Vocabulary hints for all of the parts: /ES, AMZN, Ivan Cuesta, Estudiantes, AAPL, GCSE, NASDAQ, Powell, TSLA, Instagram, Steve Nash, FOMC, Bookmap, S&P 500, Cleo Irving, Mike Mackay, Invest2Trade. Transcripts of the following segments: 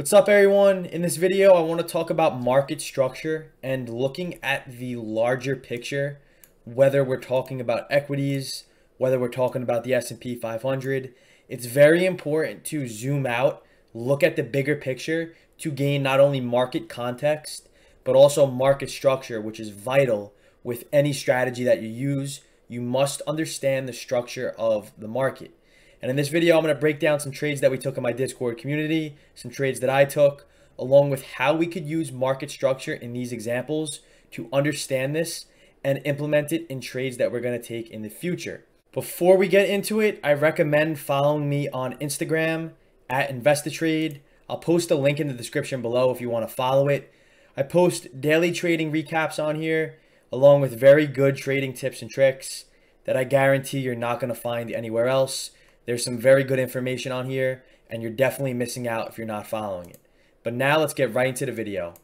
What's up everyone? In this video, I want to talk about market structure and looking at the larger picture, whether we're talking about equities, whether we're talking about the S&P 500. It's very important to zoom out, look at the bigger picture to gain not only market context, but also market structure, which is vital with any strategy that you use. You must understand the structure of the market. And in this video, I'm going to break down some trades that we took in my Discord community, some trades that I took, along with how we could use market structure in these examples to understand this and implement it in trades that we're going to take in the future. Before we get into it, I recommend following me on Instagram at Invest2Trade. I'll post a link in the description below if you want to follow it. I post daily trading recaps on here, along with very good trading tips and tricks that I guarantee you're not going to find anywhere else. There's some very good information on here, and you're definitely missing out if you're not following it. But now let's get right into the video.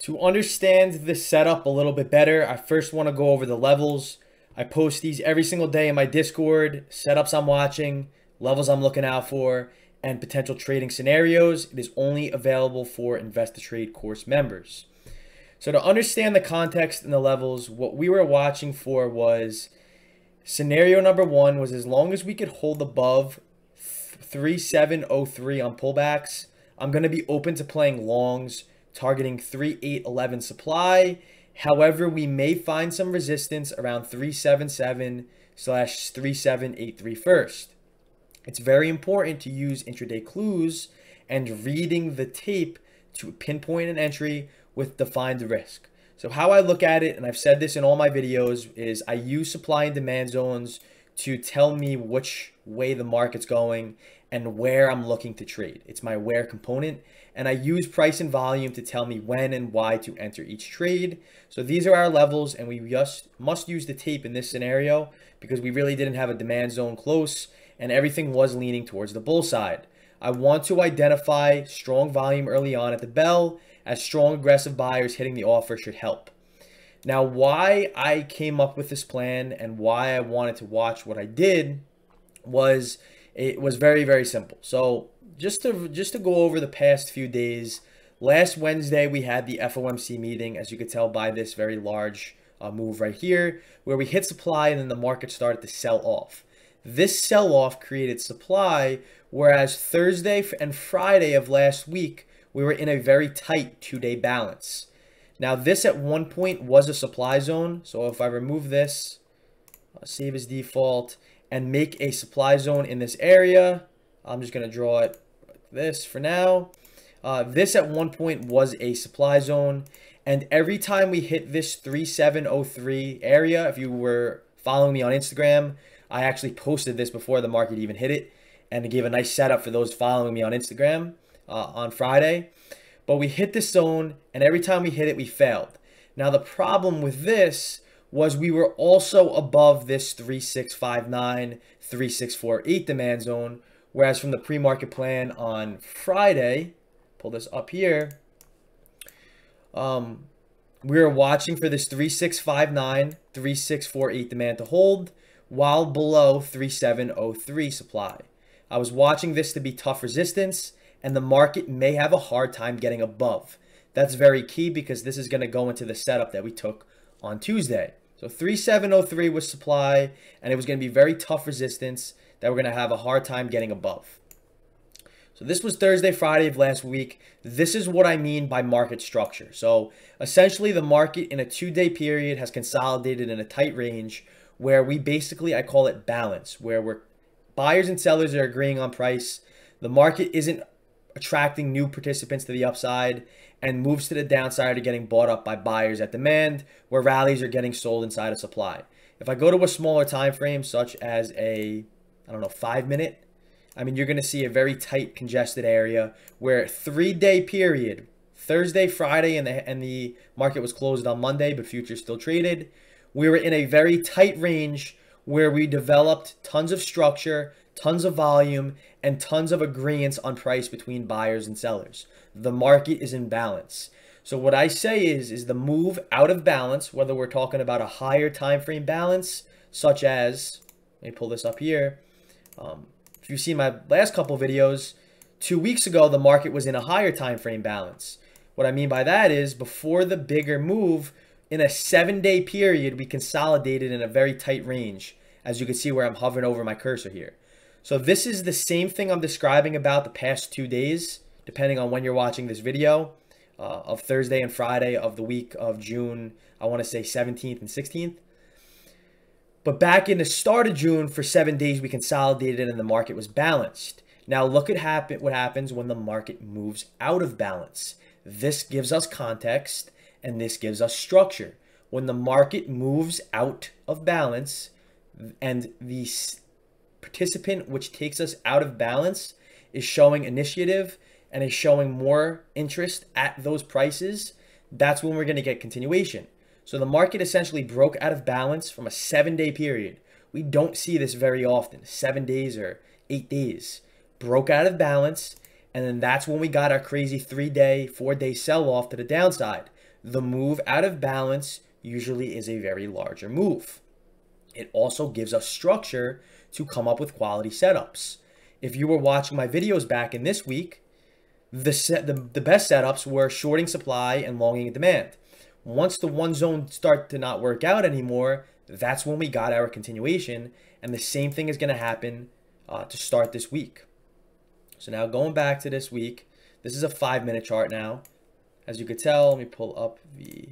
To understand this setup a little bit better, I first want to go over the levels. I post these every single day in my Discord, setups I'm watching, levels I'm looking out for, and potential trading scenarios. It is only available for Invest2Trade course members. So to understand the context and the levels, what we were watching for was scenario number one was as long as we could hold above 3703 on pullbacks, I'm going to be open to playing longs, targeting 3811 supply. However, we may find some resistance around 377/3783 first. It's very important to use intraday clues and reading the tape to pinpoint an entry with defined risk. So how I look at it, and I've said this in all my videos, is I use supply and demand zones to tell me which way the market's going and where I'm looking to trade. It's my where component. And I use price and volume to tell me when and why to enter each trade. So these are our levels, and we just must use the tape in this scenario because we really didn't have a demand zone close and everything was leaning towards the bull side. I want to identify strong volume early on at the bell, as strong aggressive buyers hitting the offer should help. Now, why I came up with this plan and why I wanted to watch what I did was it was very, very simple. So just to go over the past few days, last Wednesday, we had the FOMC meeting, as you could tell by this very large move right here, where we hit supply and then the market started to sell off. This sell-off created supply, whereas Thursday and Friday of last week, we were in a very tight two-day balance. Now, this at one point was a supply zone. So if I remove this, I'll save as default, and make a supply zone in this area, I'm just going to draw it like this for now. This at one point was a supply zone. And every time we hit this 3703 area, if you were following me on Instagram, I actually posted this before the market even hit it, and it gave a nice setup for those following me on Instagram. On Friday, but we hit this zone, and every time we hit it, we failed. Now, the problem with this was we were also above this 3659, 3648 demand zone, whereas from the pre-market plan on Friday, pull this up here, we were watching for this 3659, 3648 demand to hold while below 3703 supply. I was watching this to be tough resistance, and the market may have a hard time getting above. That's very key because this is going to go into the setup that we took on Tuesday. So 3703 was supply, and it was going to be very tough resistance that we're going to have a hard time getting above. So this was Thursday, Friday of last week. This is what I mean by market structure. So essentially the market in a two-day period has consolidated in a tight range where we basically, I call it balance, where we're buyers and sellers are agreeing on price. The market isn't attracting new participants to the upside and moves to the downside are getting bought up by buyers at demand where rallies are getting sold inside of supply. If I go to a smaller time frame such as a, I don't know, 5 minute, I mean, you're going to see a very tight congested area where 3 day period, Thursday, Friday, and the market was closed on Monday, but futures still traded. We were in a very tight range where we developed tons of structure, tons of volume, and tons of agreements on price between buyers and sellers. The market is in balance. So what I say is the move out of balance, whether we're talking about a higher time frame balance, such as, let me pull this up here. If you've seen my last couple videos, 2 weeks ago, the market was in a higher time frame balance. What I mean by that is before the bigger move, in a 7-day period, we consolidated in a very tight range, as you can see where I'm hovering over my cursor here. So this is the same thing I'm describing about the past 2 days, depending on when you're watching this video, of Thursday and Friday of the week of June, I want to say 17th and 16th. But back in the start of June, for 7 days, we consolidated and the market was balanced. Now look at what happens when the market moves out of balance. This gives us context and this gives us structure. When the market moves out of balance and the participant which takes us out of balance is showing initiative and is showing more interest at those prices, that's when we're going to get continuation. So the market essentially broke out of balance from a 7-day period. We don't see this very often, 7 days or 8 days. Broke out of balance, and then that's when we got our crazy 3-day, 4-day sell-off to the downside. The move out of balance usually is a very larger move. It also gives us structure to come up with quality setups. If you were watching my videos back in this week, the best setups were shorting supply and longing demand. Once the one zone starts to not work out anymore, that's when we got our continuation, and the same thing is going to happen to start this week. So now going back to this week, this is a 5-minute chart now. As you could tell, let me pull up the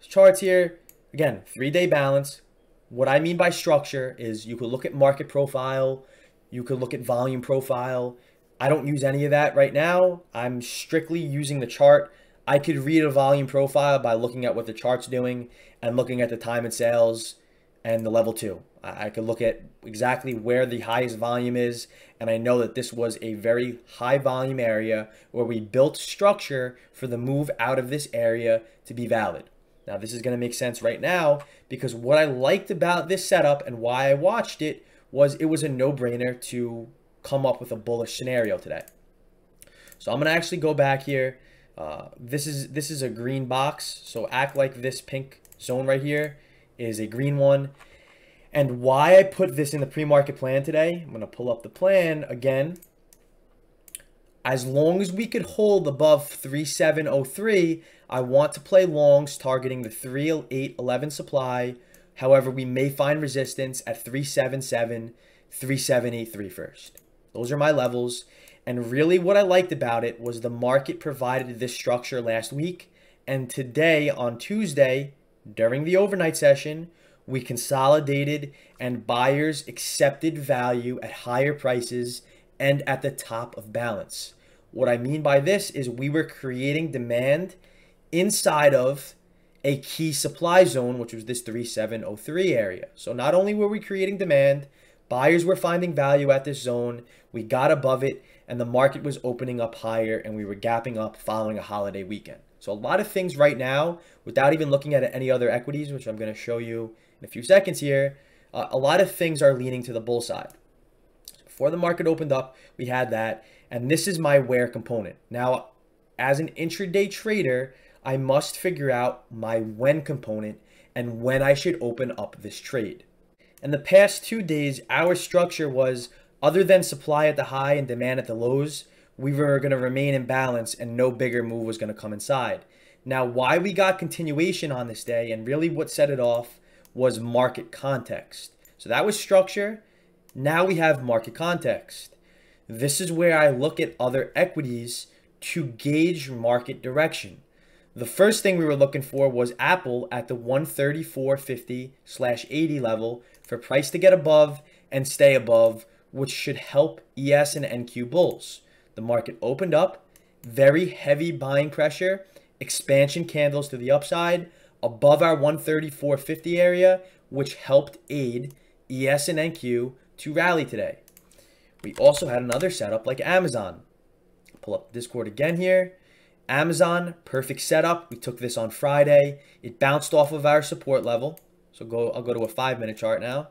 charts here. Again, 3-day balance. What I mean by structure is you could look at market profile. You could look at volume profile. I don't use any of that right now. I'm strictly using the chart. I could read a volume profile by looking at what the chart's doing and looking at the time and sales and the level 2. I could look at exactly where the highest volume is, and I know that this was a very high volume area where we built structure for the move out of this area to be valid. Now this is going to make sense right now, because what I liked about this setup and why I watched it was a no-brainer to come up with a bullish scenario today. So I'm going to actually go back here. This is a green box, so act like this pink zone right here is a green one. And why I put this in the pre-market plan today, I'm going to pull up the plan again. As long as we could hold above 3703, I want to play longs targeting the 3811 supply. However, we may find resistance at 377, 3783 first. Those are my levels. And really what I liked about it was the market provided this structure last week. And today on Tuesday, during the overnight session, we consolidated and buyers accepted value at higher prices and at the top of balance. What I mean by this is we were creating demand inside of a key supply zone, which was this 3703 area. So not only were we creating demand, buyers were finding value at this zone. We got above it and the market was opening up higher and we were gapping up following a holiday weekend. So a lot of things right now, without even looking at any other equities, which I'm going to show you in a few seconds here, a lot of things are leaning to the bull side. Before the market opened up, we had that, and this is my where component. Now, as an intraday trader, I must figure out my when component and when I should open up this trade. In the past 2 days, our structure was, other than supply at the high and demand at the lows, we were going to remain in balance and no bigger move was going to come inside. Now, why we got continuation on this day and really what set it off was market context. So that was structure. Now we have market context. This is where I look at other equities to gauge market direction. The first thing we were looking for was Apple at the 134.50/80 level for price to get above and stay above, which should help ES and NQ bulls. The market opened up, very heavy buying pressure, expansion candles to the upside, above our 134.50 area, which helped aid ES and NQ to rally today. We also had another setup like AMZN. Pull up Discord again here. AMZN, perfect setup. We took this on Friday. It bounced off of our support level. So I'll go to a 5-minute chart now.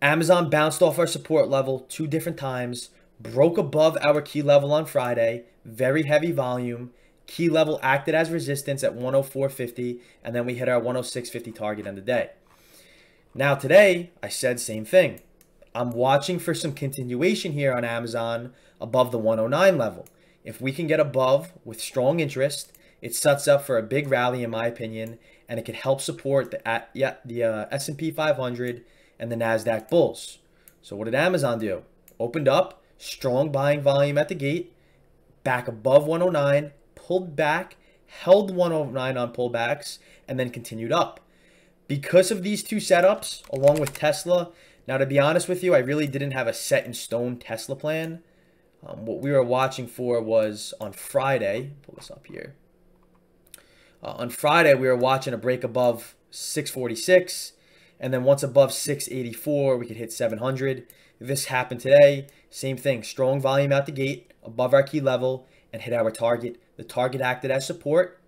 AMZN bounced off our support level 2 different times, broke above our key level on Friday, very heavy volume. Key level acted as resistance at 104.50, and then we hit our 106.50 target on the day. Now today, I said same thing. I'm watching for some continuation here on AMZN above the 109 level. If we can get above with strong interest, it sets up for a big rally in my opinion, and it could help support the S&P 500 and the NASDAQ bulls. So what did AMZN do? Opened up, strong buying volume at the gate, back above 109, pulled back, held 109 on pullbacks, and then continued up. Because of these two setups, along with Tesla, now to be honest with you, I really didn't have a set in stone Tesla plan. What we were watching for was on Friday, pull this up here. On Friday, we were watching a break above 646, and then once above 684, we could hit 700. This happened today. Same thing, strong volume out the gate, above our key level, and hit our target. The target acted as support,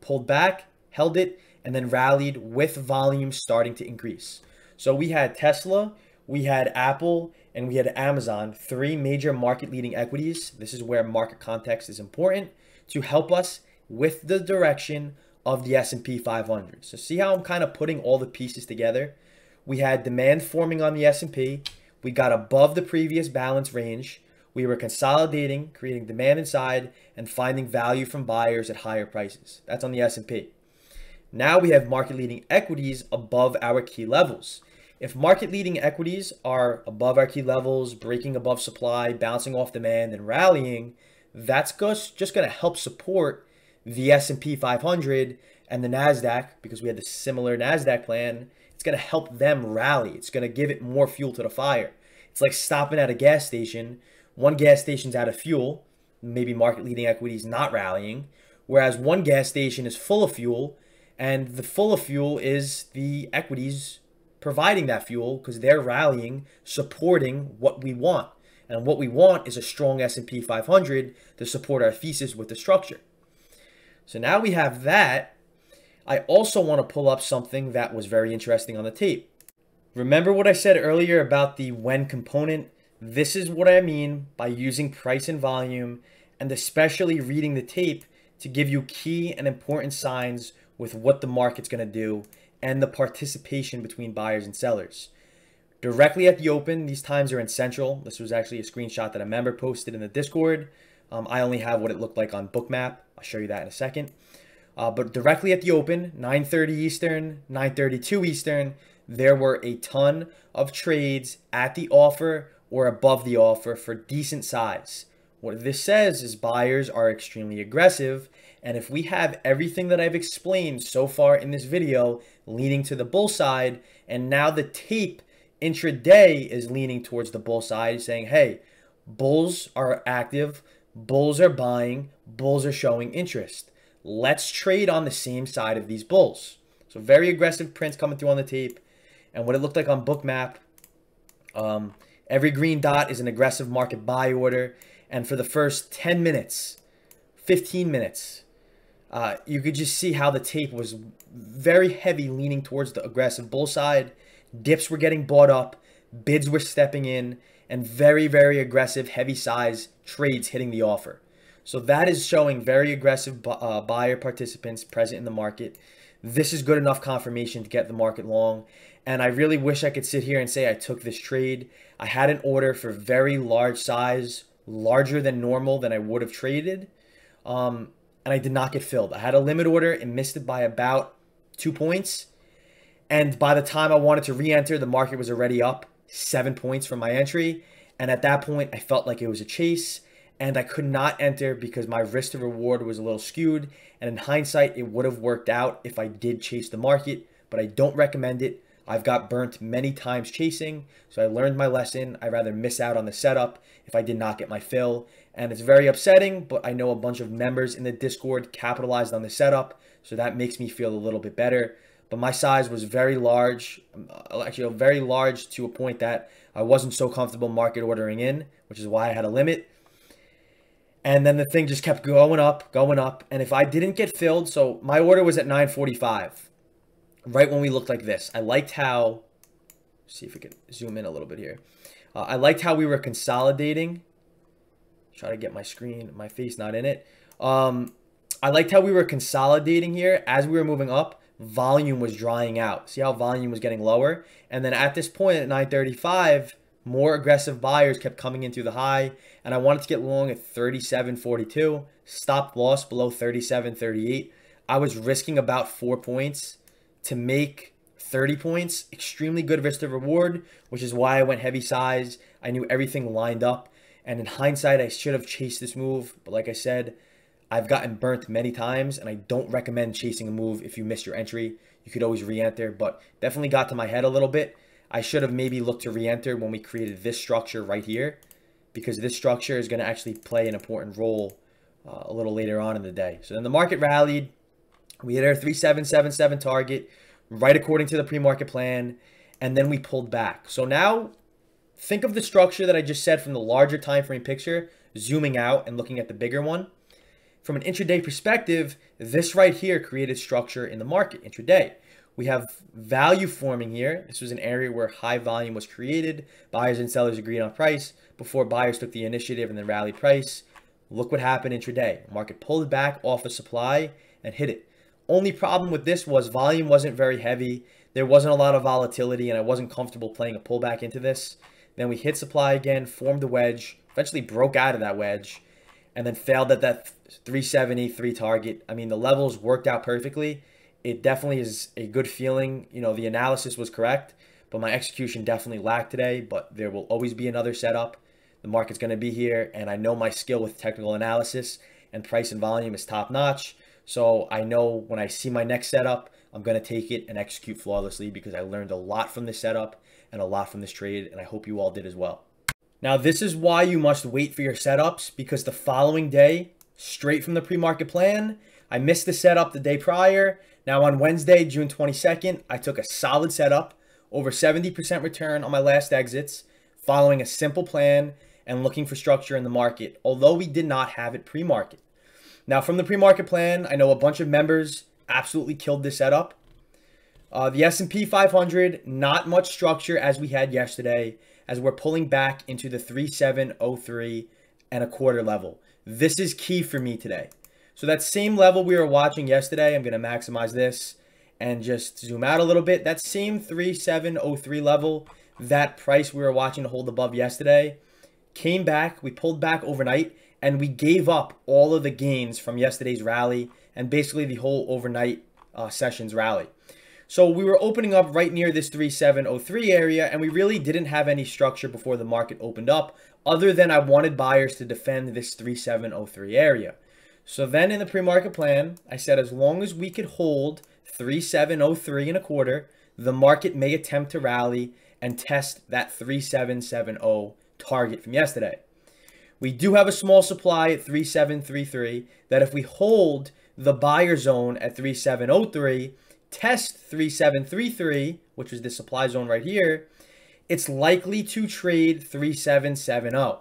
pulled back, held it, and then rallied with volume starting to increase. So we had Tesla, we had Apple, and we had AMZN, three major market-leading equities. This is where market context is important to help us with the direction of the S&P 500. So see how I'm kind of putting all the pieces together? We had demand forming on the S&P. We got above the previous balance range. We were consolidating, creating demand inside, and finding value from buyers at higher prices. That's on the S&P. Now we have market-leading equities above our key levels. If market-leading equities are above our key levels, breaking above supply, bouncing off demand, and rallying, that's just going to help support the S&P 500 and the NASDAQ, because we had the similar NASDAQ plan. It's going to help them rally. It's going to give it more fuel to the fire. It's like stopping at a gas station. One gas station's out of fuel, maybe market-leading equities not rallying, whereas one gas station is full of fuel, and the full of fuel is the equities providing that fuel because they're rallying, supporting what we want. And what we want is a strong S&P 500 to support our thesis with the structure. So now we have that. I also want to pull up something that was very interesting on the tape. Remember what I said earlier about the when component? This is what I mean by using price and volume, and especially reading the tape to give you key and important signs with what the market's going to do and the participation between buyers and sellers. Directly at the open, these times are in Central. This was actually a screenshot that a member posted in the Discord. I only have what it looked like on Bookmap. I'll show you that in a second. But directly at the open, 9:30 Eastern, 9:32 Eastern, there were a ton of trades at the offer or above the offer for decent size. What this says is buyers are extremely aggressive, and if we have everything that I've explained so far in this video leaning to the bull side, and now the tape intraday is leaning towards the bull side, saying, hey, bulls are active, bulls are buying, bulls are showing interest. Let's trade on the same side of these bulls. So very aggressive prints coming through on the tape. And what it looked like on Bookmap, every green dot is an aggressive market buy order. And for the first 10 minutes, 15 minutes, you could just see how the tape was very heavy leaning towards the aggressive bull side. Dips were getting bought up, bids were stepping in, and very, very aggressive, heavy size trades hitting the offer. So that is showing very aggressive buyer participants present in the market. This is good enough confirmation to get the market long. And I really wish I could sit here and say I took this trade. I had an order for very large size, larger than normal than I would have traded. And I did not get filled. I had a limit order and missed it by about 2 points. And by the time I wanted to re-enter, the market was already up 7 points from my entry. And at that point, I felt like it was a chase. And I could not enter because my risk to reward was a little skewed. And in hindsight, it would have worked out if I did chase the market, but I don't recommend it. I've got burnt many times chasing. So I learned my lesson. I'd rather miss out on the setup if I did not get my fill. And it's very upsetting, but I know a bunch of members in the Discord capitalized on the setup. So that makes me feel a little bit better. But my size was very large, actually very large to a point that I wasn't so comfortable market ordering in, which is why I had a limit. And then the thing just kept going up. And if I didn't get filled, so my order was at 9:45, right when we looked like this. I liked how, see if we can zoom in a little bit here. I liked how we were consolidating. Try to get my screen, my face not in it. I liked how we were consolidating here. As we were moving up, volume was drying out. See how volume was getting lower? And then at this point at 9:35, more aggressive buyers kept coming in through the high, and I wanted to get long at 37.42, stop loss below 37.38. I was risking about 4 points to make 30 points. Extremely good risk to reward, which is why I went heavy size. I knew everything lined up, and in hindsight, I should have chased this move, but like I said, I've gotten burnt many times, and I don't recommend chasing a move if you missed your entry. You could always re-enter, but definitely got to my head a little bit. I should have maybe looked to re-enter when we created this structure right here, because this structure is going to actually play an important role a little later on in the day. So then the market rallied. We hit our 3777 target right according to the pre-market plan, and then we pulled back. So now think of the structure that I just said from the larger time frame picture, zooming out and looking at the bigger one. From an intraday perspective, this right here created structure in the market intraday. We have value forming here. This was an area where high volume was created. Buyers and sellers agreed on price before buyers took the initiative and then rallied price. Look what happened intraday. Market pulled back off of supply and hit it. Only problem with this was volume wasn't very heavy. There wasn't a lot of volatility, and I wasn't comfortable playing a pullback into this. Then we hit supply again, formed a wedge, eventually broke out of that wedge, and then failed at that 373 target. I mean, the levels worked out perfectly. It definitely is a good feeling. You know, the analysis was correct, but my execution definitely lacked today. But there will always be another setup. The market's going to be here, and I know my skill with technical analysis and price and volume is top notch. So I know when I see my next setup, I'm going to take it and execute flawlessly, because I learned a lot from this setup and a lot from this trade, and I hope you all did as well. Now, this is why you must wait for your setups, because the following day, straight from the pre-market plan, I missed the setup the day prior. Now on Wednesday, June 22nd, I took a solid setup, over 70% return on my last exits, following a simple plan and looking for structure in the market, although we did not have it pre-market. Now from the pre-market plan, I know a bunch of members absolutely killed this setup. The S&P 500, not much structure as we had yesterday, as we're pulling back into the 3703.25 level. This is key for me today. So that same level we were watching yesterday, I'm going to maximize this and just zoom out a little bit. That same 3703 level, that price we were watching to hold above yesterday, came back. We pulled back overnight, and we gave up all of the gains from yesterday's rally and basically the whole overnight sessions rally. So we were opening up right near this 3703 area, and we really didn't have any structure before the market opened up, other than I wanted buyers to defend this 3703 area. So then in the pre-market plan, I said as long as we could hold 3703.25, the market may attempt to rally and test that 3770 target from yesterday. We do have a small supply at 3733 that if we hold the buyer zone at 3703, test 3733, which was the supply zone right here, it's likely to trade 3770.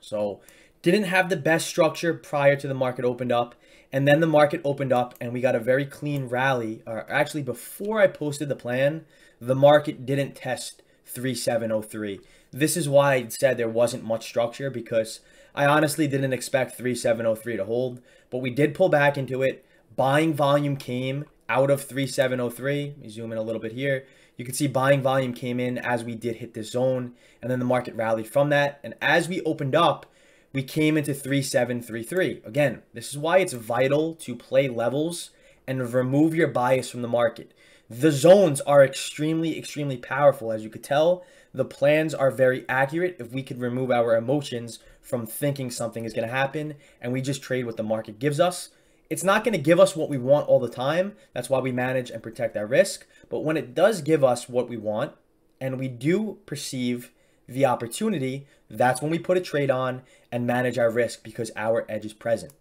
So didn't have the best structure prior to the market opened up, and then the market opened up and we got a very clean rally. Or actually, before I posted the plan, the market didn't test 3703. This is why I said there wasn't much structure, because I honestly didn't expect 3703 to hold, but we did pull back into it. Buying volume came out of 3703. Let me zoom in a little bit here. You can see buying volume came in as we did hit this zone, and then the market rallied from that. And as we opened up, we came into 3733. Again, this is why it's vital to play levels and remove your bias from the market. The zones are extremely, extremely powerful. As you could tell, the plans are very accurate if we could remove our emotions from thinking something is going to happen and we just trade what the market gives us. It's not going to give us what we want all the time. That's why we manage and protect our risk. But when it does give us what we want and we do perceive the opportunity, that's when we put a trade on and manage our risk, because our edge is present.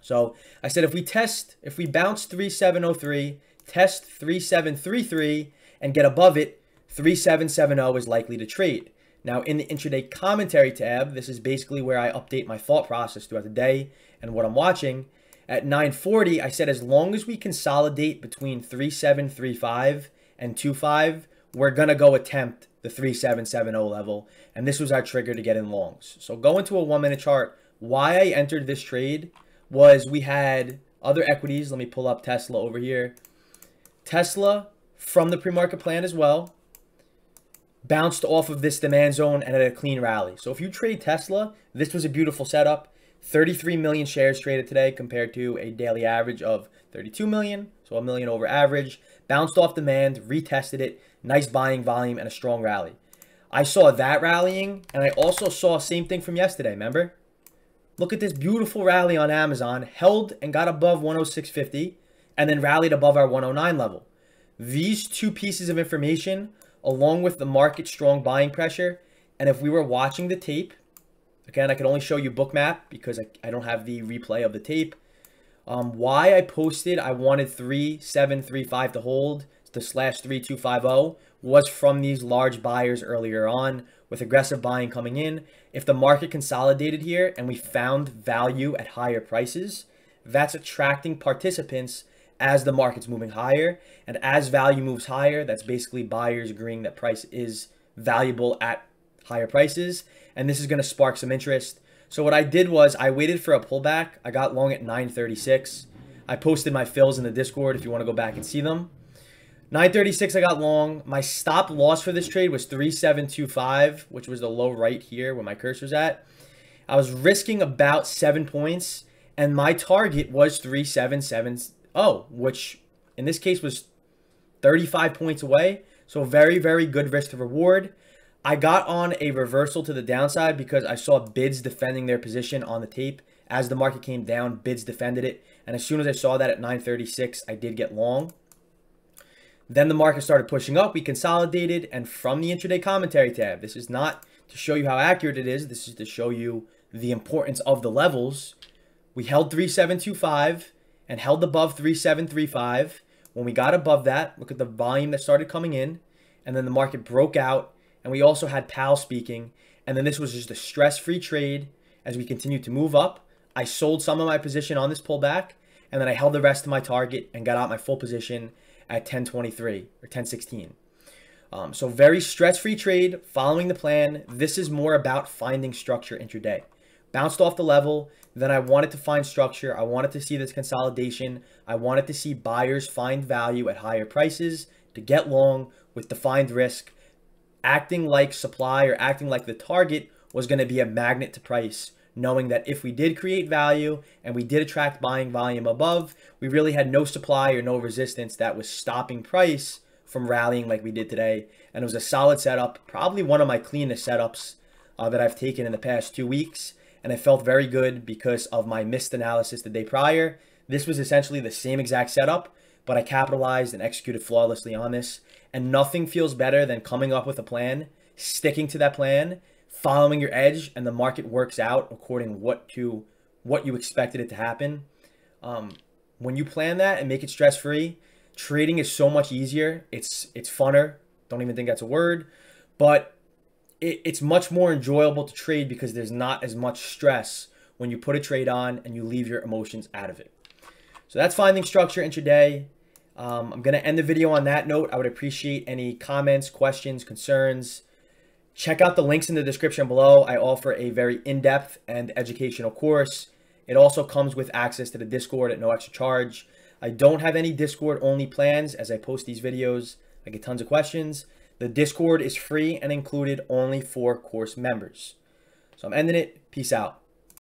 So I said if we bounce 3703, test 3733 and get above it, 3770 is likely to trade. Now in the intraday commentary tab, this is basically where I update my thought process throughout the day and what I'm watching. At 9:40, I said as long as we consolidate between 3735 and 25, we're going to go attempt the 3770 level, and this was our trigger to get in longs. So go into a 1-minute chart. Why I entered this trade was we had other equities. Let me pull up Tesla over here. Tesla from the pre-market plan as well. bounced off of this demand zone and had a clean rally. So if you trade Tesla, this was a beautiful setup. 33 million shares traded today compared to a daily average of 32 million. So a million over average. Bounced off demand, retested it. Nice buying volume and a strong rally. I saw that rallying, and I also saw same thing from yesterday, remember? Look at this beautiful rally on AMZN, held and got above 106.50 and then rallied above our 109 level. These two pieces of information, along with the market's strong buying pressure, and if we were watching the tape, again, I can only show you Bookmap because I don't have the replay of the tape. Why I posted I wanted 3735 to hold to /3250 was from these large buyers earlier on with aggressive buying coming in. If the market consolidated here and we found value at higher prices, that's attracting participants as the market's moving higher. And as value moves higher, that's basically buyers agreeing that price is valuable at higher prices. And this is going to spark some interest. So what I did was I waited for a pullback. I got long at 936. I posted my fills in the Discord if you want to go back and see them. 936, I got long. My stop loss for this trade was 3725, which was the low right here where my cursor's at. I was risking about 7 points, and my target was 3770. Oh, which in this case was 35 points away. So very, very good risk to reward. I got on a reversal to the downside because I saw bids defending their position on the tape. As the market came down, bids defended it. And as soon as I saw that at 936, I did get long. Then the market started pushing up. We consolidated. And from the intraday commentary tab, this is not to show you how accurate it is. This is to show you the importance of the levels. We held 3725. And held above 3735. When we got above that, look at the volume that started coming in. And then the market broke out. And we also had Powell speaking. And then this was just a stress-free trade. As we continued to move up, I sold some of my position on this pullback. And then I held the rest of my target and got out my full position at 1023 or 1016. So very stress-free trade, following the plan. This is more about finding structure intraday. Bounced off the level. Then I wanted to find structure. I wanted to see this consolidation. I wanted to see buyers find value at higher prices to get long with defined risk, acting like supply or acting like the target was going to be a magnet to price, knowing that if we did create value and we did attract buying volume above, we really had no supply or no resistance that was stopping price from rallying like we did today. And it was a solid setup, probably one of my cleanest setups that I've taken in the past 2 weeks. And it felt very good because of my missed analysis the day prior. This was essentially the same exact setup, but I capitalized and executed flawlessly on this. And nothing feels better than coming up with a plan, sticking to that plan, following your edge, and the market works out according to what you expected it to happen. When you plan that and make it stress-free, trading is so much easier. It's funner. Don't even think that's a word. But it's much more enjoyable to trade because there's not as much stress when you put a trade on and you leave your emotions out of it. So that's finding structure intraday. I'm going to end the video on that note. I would appreciate any comments, questions, concerns. Check out the links in the description below. I offer a very in-depth and educational course. It also comes with access to the Discord at no extra charge. I don't have any Discord-only plans as I post these videos. I get tons of questions. The Discord is free and included only for course members. So I'm ending it. Peace out.